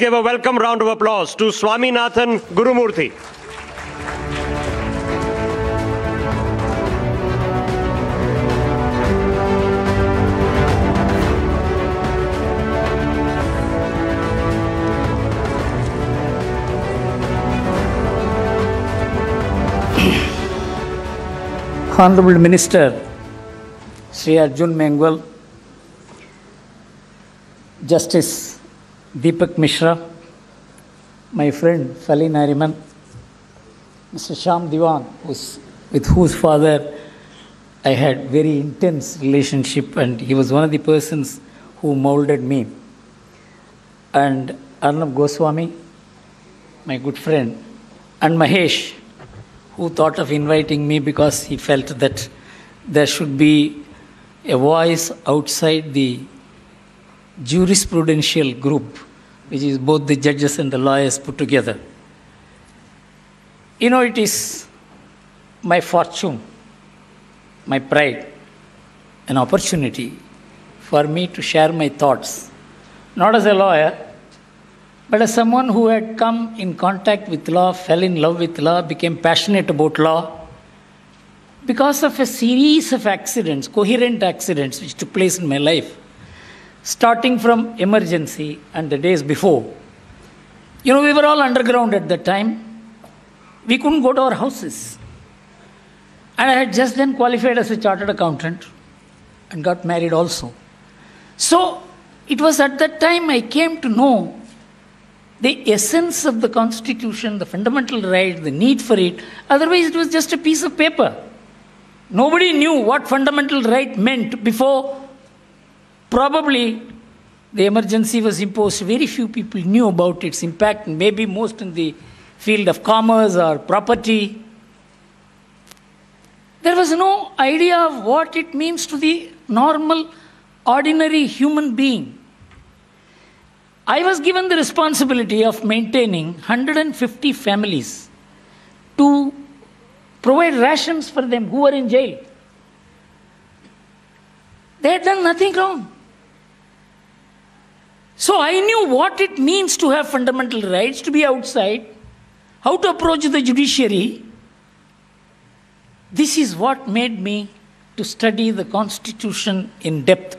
Let's give a welcome round of applause to Swaminathan Gurumurthy. Honorable Minister Shri Arjun Mangal, Justice Deepak Mishra, my friend Fali Nariman, Mr. Shyam Divan, with whose father I had very intense relationship, and he was one of the persons who molded me, and Arnab Goswami, my good friend, and Mahesh, who thought of inviting me because he felt that there should be a voice outside the jurisprudential group, which is both the judges and the lawyers put together. You know, it is my fortune, my pride, an opportunity for me to share my thoughts, not as a lawyer, but as someone who had come in contact with law, fell in love with law, became passionate about law, because of a series of accidents, coherent accidents, which took place in my life, starting from emergency and the days before. You know, we were all underground at that time. We couldn't go to our houses. And I had just then qualified as a chartered accountant and got married also. So it was at that time I came to know the essence of the Constitution, the fundamental right, the need for it. Otherwise, it was just a piece of paper. Nobody knew what fundamental right meant before. Probably the emergency was imposed. Very few people knew about its impact, maybe most in the field of commerce or property. There was no idea of what it means to the normal, ordinary human being. I was given the responsibility of maintaining 150 families to provide rations for them who were in jail. They had done nothing wrong. So I knew what it means to have fundamental rights, to be outside, how to approach the judiciary. This is what made me to study the Constitution in depth.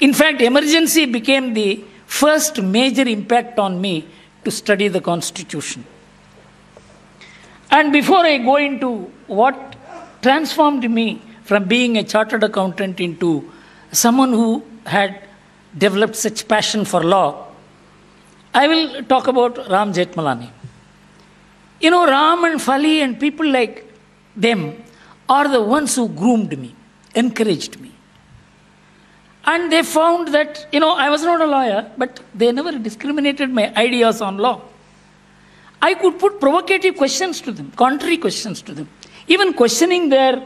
In fact, emergency became the first major impact on me to study the Constitution. And before I go into what transformed me from being a chartered accountant into someone who had developed such passion for law, I will talk about Ram Jethmalani. You know, Ram and Fali and people like them are the ones who groomed me, encouraged me. And they found that, you know, I was not a lawyer, but they never discriminated my ideas on law. I could put provocative questions to them, contrary questions to them, even questioning their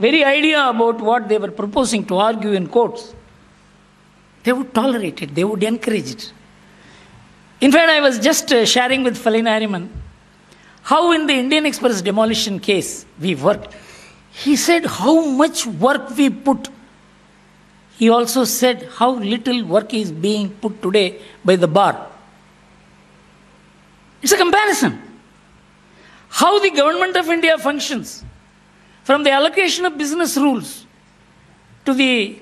very idea about what they were proposing to argue in courts. They would tolerate it. They would encourage it. In fact, I was just sharing with Fali Nariman how in the Indian Express demolition case we worked. He said how much work we put. He also said how little work is being put today by the bar. It's a comparison. How the government of India functions, from the allocation of business rules to the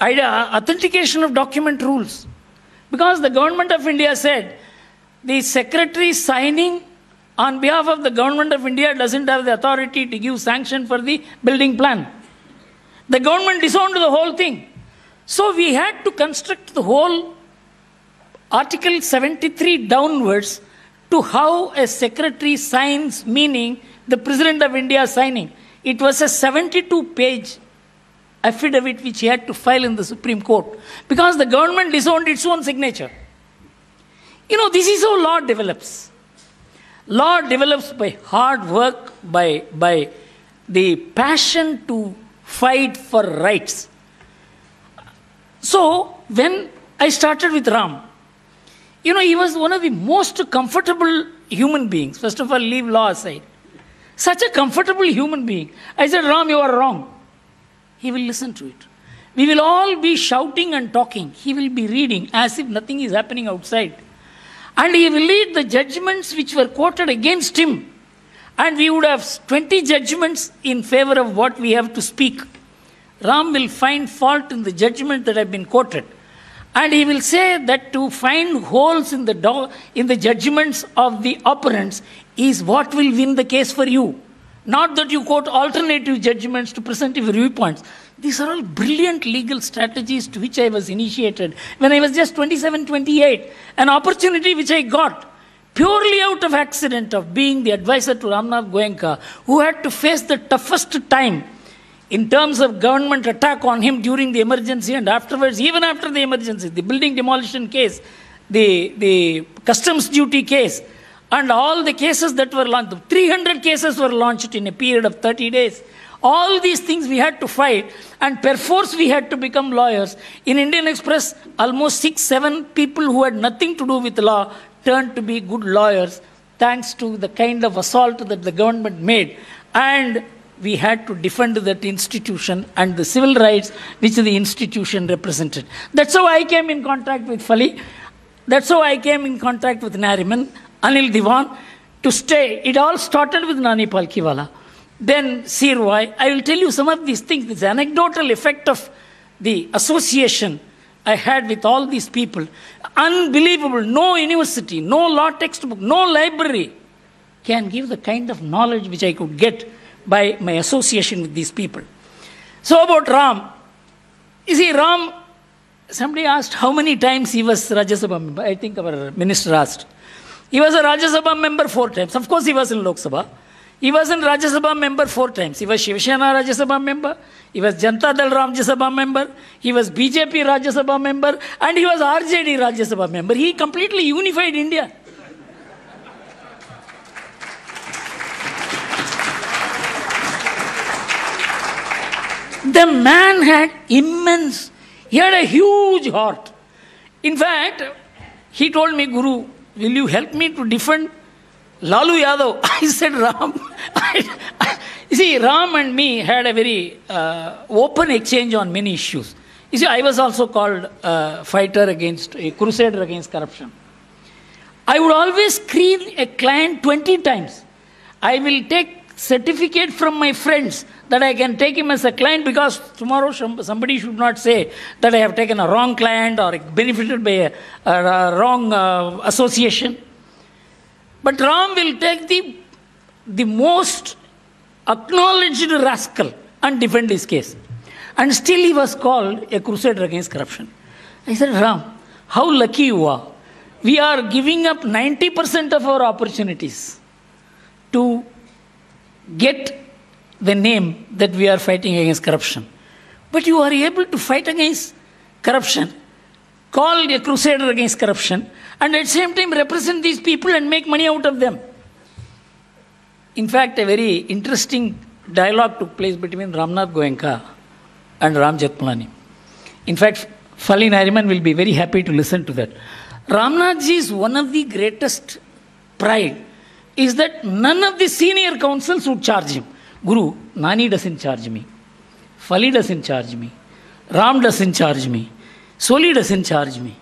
authentication of document rules. Because the government of India said the secretary signing on behalf of the government of India doesn't have the authority to give sanction for the building plan. The government disowned the whole thing. So we had to construct the whole Article 73 downwards to how a secretary signs, meaning the President of India signing. It was a 72-page affidavit which he had to file in the Supreme Court because the government disowned its own signature. You know, this is how law develops. Law develops by hard work, by the passion to fight for rights. So when I started with Ram, you know, he was one of the most comfortable human beings. First of all, leave law aside. Such a comfortable human being. I said, Ram, you are wrong. He will listen to it. We will all be shouting and talking. He will be reading as if nothing is happening outside. And he will read the judgments which were quoted against him. And we would have 20 judgments in favor of what we have to speak. Ram will find fault in the judgment that have been quoted. And he will say that to find holes in the judgments of the opponents is what will win the case for you. Not that you quote alternative judgments to present your viewpoints. These are all brilliant legal strategies to which I was initiated when I was just 27, 28, an opportunity which I got purely out of accident of being the advisor to Ramnath Goenka, who had to face the toughest time in terms of government attack on him during the emergency and afterwards, even after the emergency, the building demolition case, the customs duty case, and all the cases that were launched, 300 cases were launched in a period of 30 days. All these things we had to fight, and perforce we had to become lawyers. In Indian Express, almost 6-7 people who had nothing to do with law turned to be good lawyers, thanks to the kind of assault that the government made. And we had to defend that institution and the civil rights which the institution represented. That's how I came in contact with Fali. That's how I came in contact with Nariman, Anil Diwan, to stay. It all started with Nani Palkiwala. Then Seervai. I will tell you some of these things, this anecdotal effect of the association I had with all these people. Unbelievable. No university, no law textbook, no library can give the kind of knowledge which I could get by my association with these people. So about Ram. You see, Ram, somebody asked how many times he was Rajya Sabha member. I think our minister asked. He was a Rajya Sabha member 4 times. Of course, he was in Lok Sabha. He was in Rajya Sabha member 4 times. He was Shiv Sena Rajya Sabha member. He was Janata Dal Rajya Sabha member. He was BJP Rajya Sabha member. And he was RJD Rajya Sabha member. He completely unified India. The man had immense, he had a huge heart. In fact, he told me, Guru, will you help me to defend Lalu Yadav? I said, Ram. You see, Ram and me had a very open exchange on many issues. You see, I was also called a crusader against corruption. I would always screen a client 20 times. I will take certificate from my friends that I can take him as a client, because tomorrow somebody should not say that I have taken a wrong client or benefited by a wrong association. But Ram will take the most acknowledged rascal and defend his case. And still he was called a crusader against corruption. I said, Ram, how lucky you are. We are giving up 90% of our opportunities to get the name that we are fighting against corruption. But you are able to fight against corruption, call a crusader against corruption, and at the same time represent these people and make money out of them. In fact, a very interesting dialogue took place between Ramnath Goenka and Ram Jethmalani. In fact, Fali Nariman will be very happy to listen to that. Ramnathji's one of the greatest pride is that none of the senior counsels would charge him. Guru, Nani doesn't charge me. Fali doesn't charge me. Ram doesn't charge me. Soli doesn't charge me.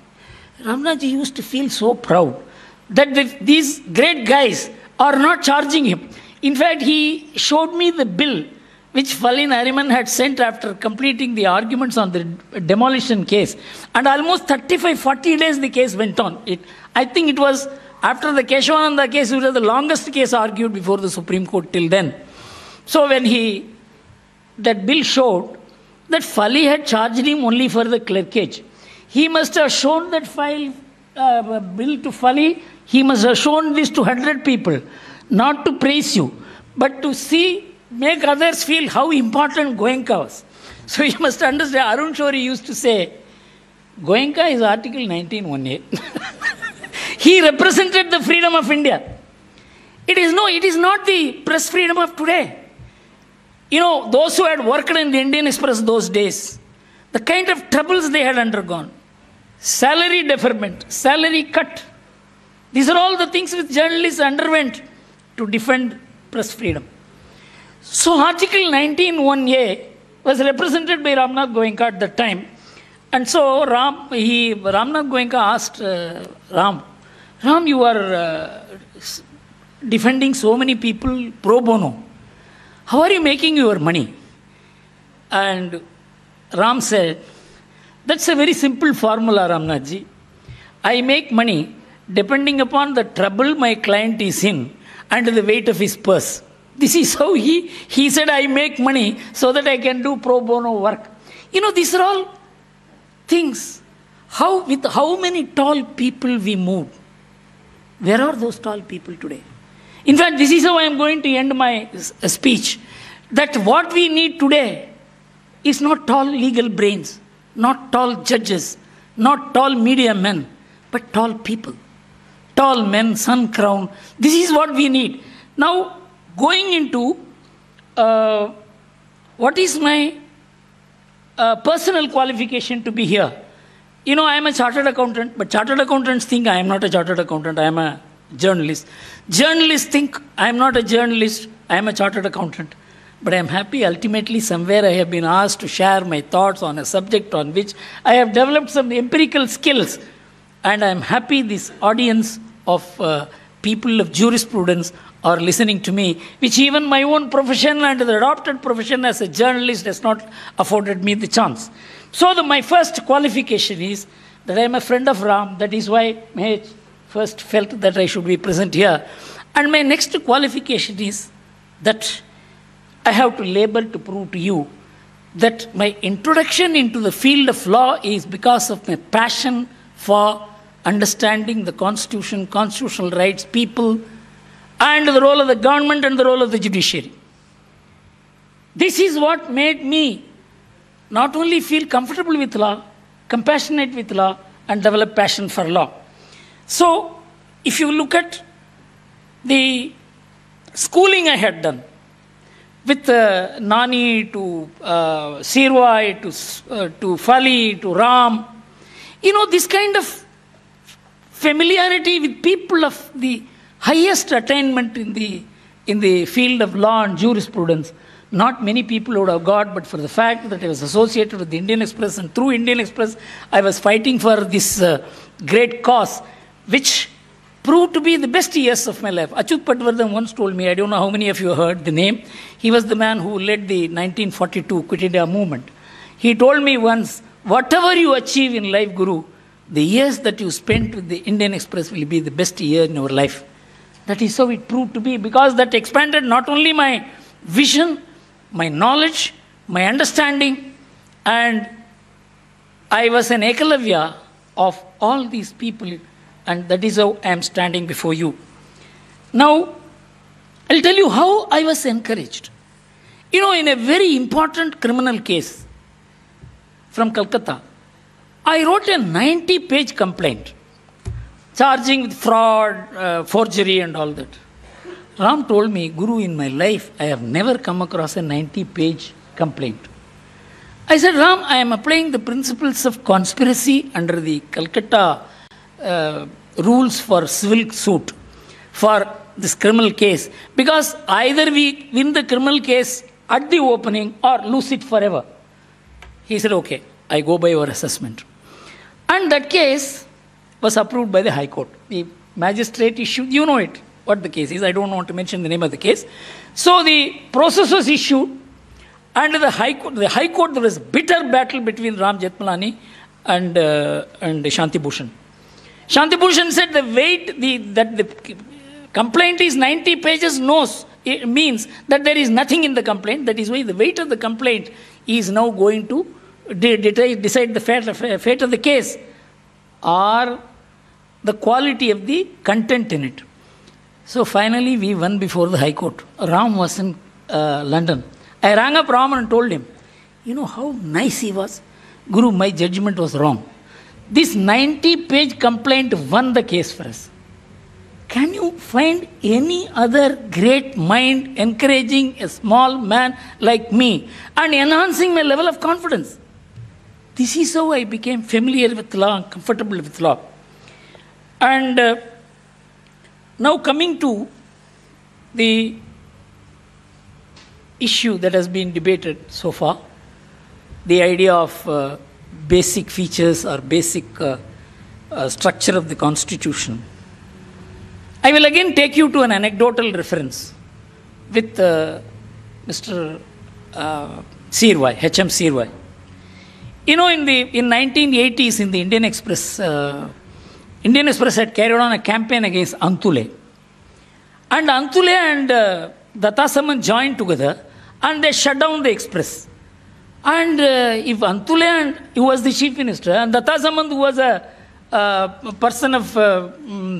Ramnathji used to feel so proud that these great guys are not charging him. In fact, he showed me the bill which Fali Nariman had sent after completing the arguments on the demolition case. And almost 35-40 days the case went on. I think it was after the Kesavananda case, it was the longest case argued before the Supreme Court till then. So when that bill showed that Fali had charged him only for the clerkage. He must have shown that bill to Fali. He must have shown this to 100 people, not to praise you, but to make others feel how important Goenka was. So you must understand, Arun Shourie used to say, Goenka is Article 19(1A). He represented the freedom of India. It is not the press freedom of today. You know, those who had worked in the Indian Express those days, the kind of troubles they had undergone, salary deferment, salary cut, these are all the things which journalists underwent to defend press freedom. So Article 19(1A) was represented by Ramnath Goenka at that time. And so Ramnath Goenka asked Ram, Ram, you are defending so many people pro bono. How are you making your money? And Ram said, that's a very simple formula, Ramnathji. I make money depending upon the trouble my client is in and the weight of his purse. This is how he said, I make money so that I can do pro bono work. You know, these are all things. With how many tall people we move. Where are those tall people today? In fact, this is how I am going to end my speech. That what we need today is not tall legal brains, not tall judges, not tall media men, but tall people. Tall men, sun crown. This is what we need. Now, going into what is my personal qualification to be here. You know, I am a chartered accountant, but chartered accountants think I am not a chartered accountant, I am a journalist. Journalists think I am not a journalist, I am a chartered accountant. But I am happy ultimately somewhere I have been asked to share my thoughts on a subject on which I have developed some empirical skills. And I am happy this audience of people of jurisprudence are listening to me, which even my own profession and the adopted profession as a journalist has not afforded me the chance. So my first qualification is that I am a friend of Ram. That is why I first felt that I should be present here. And my next qualification is that I have to labor to prove to you that my introduction into the field of law is because of my passion for understanding the constitution, constitutional rights, people, and the role of the government and the role of the judiciary. This is what made me not only feel comfortable with law, compassionate with law, and develop passion for law. So, if you look at the schooling I had done, with Nani to Seervai to Fali to Ram, you know, this kind of familiarity with people of the highest attainment in the field of law and jurisprudence, not many people would have got, but for the fact that I was associated with the Indian Express and through Indian Express, I was fighting for this great cause, which proved to be the best years of my life. Achyut Padvardhan once told me, I don't know how many of you heard the name, he was the man who led the 1942 Quit India movement. He told me once, whatever you achieve in life, Guru, the years that you spent with the Indian Express will be the best year in your life. That is how it proved to be, because that expanded not only my vision, my knowledge, my understanding, and I was an ekalavya of all these people, and that is how I am standing before you. Now, I'll tell you how I was encouraged. You know, in a very important criminal case from Calcutta, I wrote a 90-page complaint, charging with fraud, forgery and all that. Ram told me, Guru, in my life, I have never come across a 90-page complaint. I said, Ram, I am applying the principles of conspiracy under the Calcutta rules for civil suit for this criminal case, because either we win the criminal case at the opening or lose it forever. He said, okay, I go by your assessment. And that case was approved by the High Court. The magistrate issued, you know it. What the case is, I don't want to mention the name of the case. So the process was issued, and the High Court, there was a bitter battle between Ram Jethmalani and Shanti Bhushan. Shanti Bhushan said that the complaint is 90 pages, it means that there is nothing in the complaint. That is why the weight of the complaint is now going to decide the fate of the case or the quality of the content in it. So finally, we won before the High Court. Ram was in London. I rang up Ram and told him, you know how nice he was? Guru, my judgment was wrong. This 90-page complaint won the case for us. Can you find any other great mind encouraging a small man like me and enhancing my level of confidence? This is how I became familiar with law and comfortable with law. And now coming to the issue that has been debated so far, the idea of basic features or basic structure of the Constitution. I will again take you to an anecdotal reference with Mr. Seervai, H.M. Seervai. You know, in 1980s, in the Indian Express had carried on a campaign against Antule. And Antule and Dathasamand joined together and they shut down the Express. And if Antule, who was the chief minister, and Dathasamand, who was a person of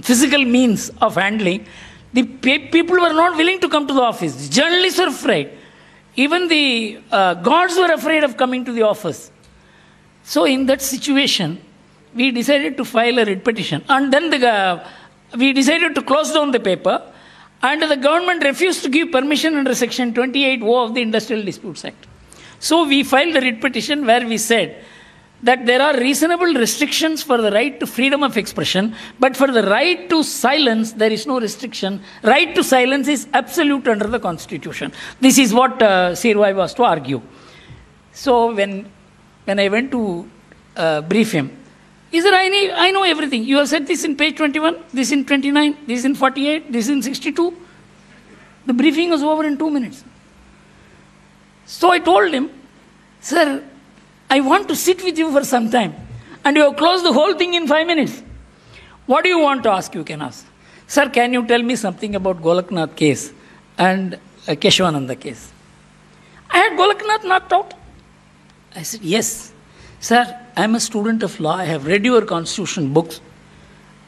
physical means of handling, the people were not willing to come to the office. Journalists were afraid. Even the gods were afraid of coming to the office. So in that situation, we decided to file a writ petition. And then we decided to close down the paper. And the government refused to give permission under Section 28(o) of the Industrial Disputes Act. So we filed a writ petition where we said that there are reasonable restrictions for the right to freedom of expression, but for the right to silence, there is no restriction. Right to silence is absolute under the Constitution. This is what Seervai was to argue. So when I went to brief him, is there any, I know everything. You have said this in page 21, this in 29, this in 48, this in 62. The briefing was over in 2 minutes. So I told him, sir, I want to sit with you for some time. And you have closed the whole thing in 5 minutes. What do you want to ask? You can ask. Sir, can you tell me something about Golaknath case and Kesavananda case? I had Golaknath knocked out. I said, yes. Sir, I am a student of law. I have read your constitution books.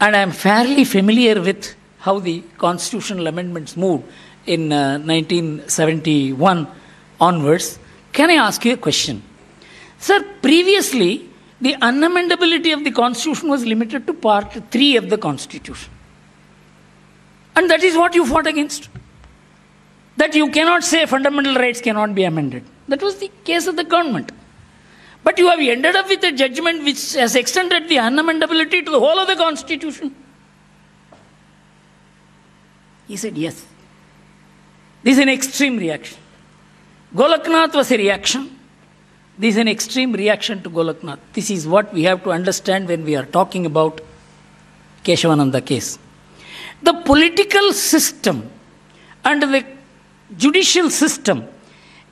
And I am fairly familiar with how the constitutional amendments moved in 1971. Onwards, can I ask you a question? Sir, previously, the unamendability of the Constitution was limited to Part 3 of the Constitution. And that is what you fought against. That you cannot say fundamental rights cannot be amended. That was the case of the government. But you have ended up with a judgment which has extended the unamendability to the whole of the Constitution. He said, yes. This is an extreme reaction. Golaknath was a reaction. This is an extreme reaction to Golaknath. This is what we have to understand when we are talking about Kesavananda case. The political system and the judicial system,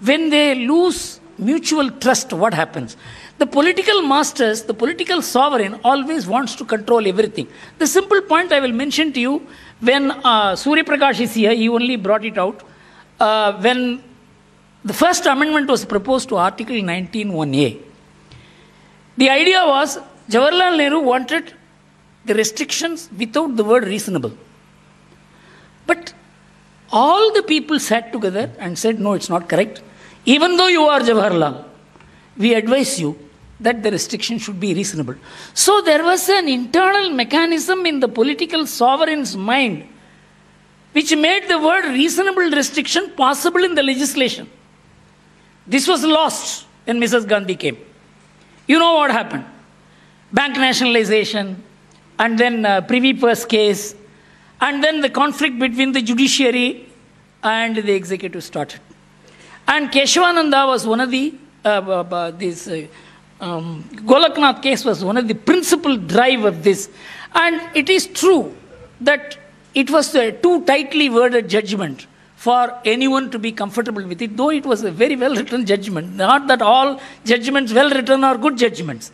when they lose mutual trust, what happens? The political masters, the political sovereign always wants to control everything. The simple point I will mention to you, when Surya Prakash is here, he only brought it out. When the first amendment was proposed to Article 19(1)(a). The idea was Jawaharlal Nehru wanted the restrictions without the word reasonable. But all the people sat together and said, no, it's not correct. Even though you are Jawaharlal, we advise you that the restriction should be reasonable. So there was an internal mechanism in the political sovereign's mind which made the word reasonable restriction possible in the legislation. This was lost when Mrs. Gandhi came. You know what happened. Bank nationalization, and then Privy Purse case, and then the conflict between the judiciary and the executive started. And Kesavananda was one of the, Golaknath case was one of the principal drive of this. And it is true that it was a too tightly worded judgment for anyone to be comfortable with it, though it was a very well-written judgment. Not that all judgments well-written are good judgments.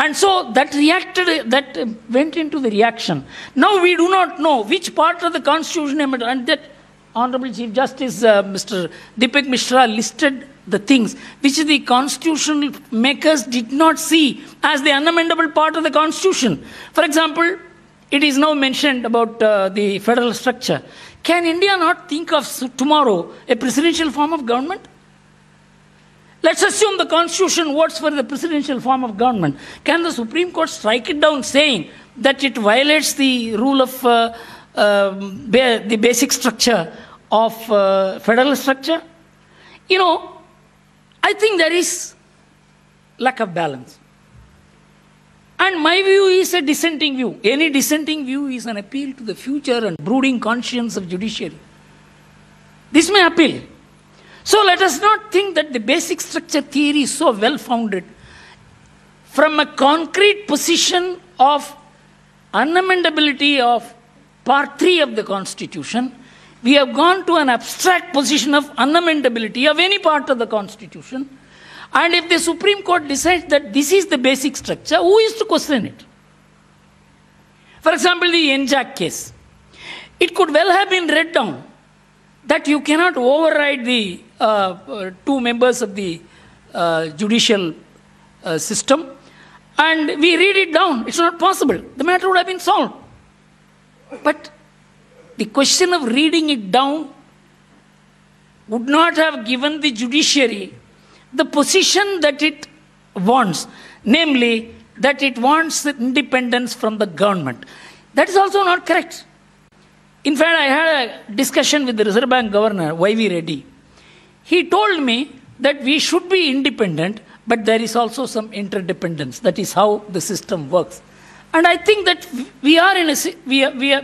And so that reacted, that went into the reaction. Now we do not know which part of the Constitution, and that Honorable Chief Justice Mr. Deepak Mishra listed the things which the constitutional makers did not see as the unamendable part of the Constitution. For example, it is now mentioned about the federal structure. Can India not think of tomorrow a presidential form of government? Let's assume the Constitution votes for the presidential form of government. Can the Supreme Court strike it down saying that it violates the rule of the basic structure of federal structure? You know, I think there is lack of balance. And my view is a dissenting view. Any dissenting view is an appeal to the future and brooding conscience of judiciary. This may appeal. So let us not think that the basic structure theory is so well-founded. From a concrete position of unamendability of Part 3 of the Constitution, we have gone to an abstract position of unamendability of any part of the Constitution. And if the Supreme Court decides that this is the basic structure, who is to question it? For example, the NJAC case. It could well have been read down that you cannot override the two members of the judicial system. And we read it down. It's not possible. The matter would have been solved. But the question of reading it down would not have given the judiciary the position that it wants, namely that it wants independence from the government. That is also not correct. In fact, I had a discussion with the Reserve Bank Governor, YV Reddy. He told me that we should be independent, but there is also some interdependence. That is how the system works. And I think that we are in a,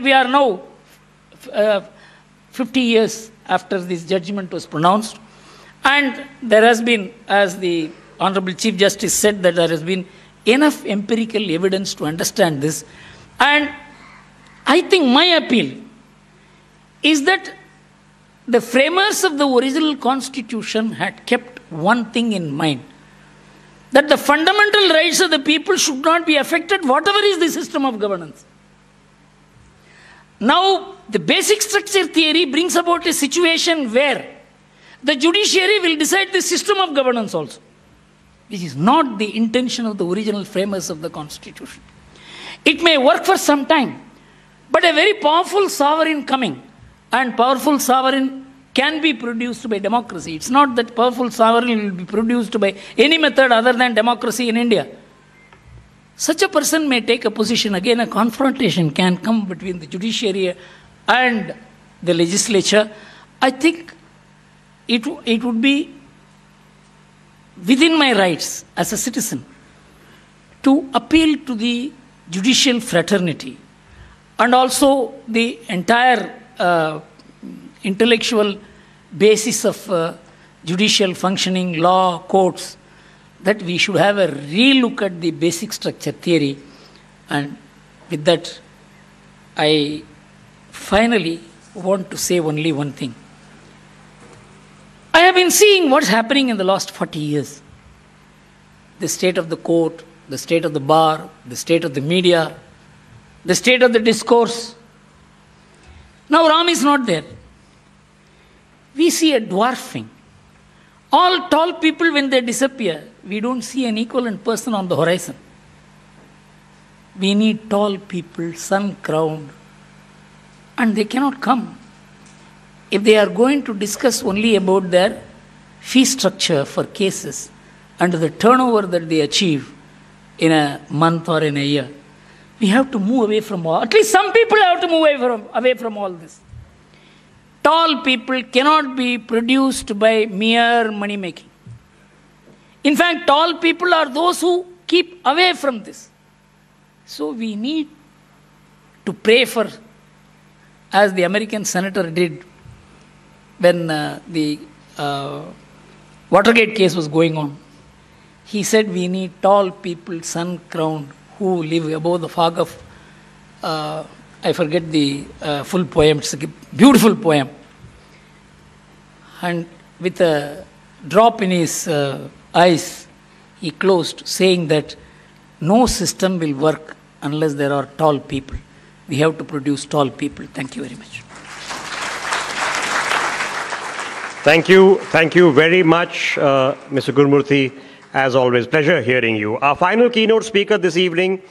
we are now 50 years after this judgment was pronounced, and there has been, as the Honorable Chief Justice said, that there has been enough empirical evidence to understand this. And I think my appeal is that the framers of the original Constitution had kept one thing in mind, that the fundamental rights of the people should not be affected, whatever is the system of governance. Now, the basic structure theory brings about a situation where the judiciary will decide the system of governance also, which is not the intention of the original framers of the Constitution. It may work for some time, but a very powerful sovereign coming, and powerful sovereign can be produced by democracy. It's not that powerful sovereign will be produced by any method other than democracy in India. Such a person may take a position. Again, a confrontation can come between the judiciary and the legislature. I think it would be within my rights as a citizen to appeal to the judicial fraternity and also the entire intellectual basis of judicial functioning, law, courts, that we should have a re-look at the basic structure theory. And with that, I finally want to say only one thing. I have been seeing what's happening in the last 40 years. The state of the court, the state of the bar, the state of the media, the state of the discourse. Now Ram is not there. We see a dwarfing. All tall people, when they disappear, we don't see an equivalent person on the horizon. We need tall people, sun-crowned, and they cannot come. If they are going to discuss only about their fee structure for cases and the turnover that they achieve in a month or in a year, we have to move away from all. At least some people have to move away from all this. Tall people cannot be produced by mere money making. In fact, tall people are those who keep away from this. So we need to pray for, as the American senator did when the Watergate case was going on. He said we need tall people, sun-crowned, who live above the fog of, I forget the full poem, it's a beautiful poem. And with a drop in his eyes, he closed, saying that no system will work unless there are tall people. We have to produce tall people. Thank you very much. Thank you. Thank you very much, Mr. Gurumurthy. As always, pleasure hearing you. Our final keynote speaker this evening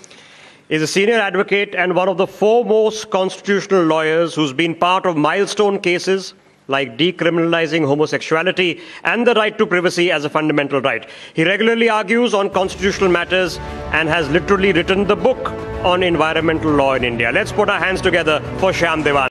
is a senior advocate and one of the foremost constitutional lawyers who's been part of milestone cases like decriminalizing homosexuality and the right to privacy as a fundamental right. He regularly argues on constitutional matters and has literally written the book on environmental law in India. Let's put our hands together for Shyam Divan.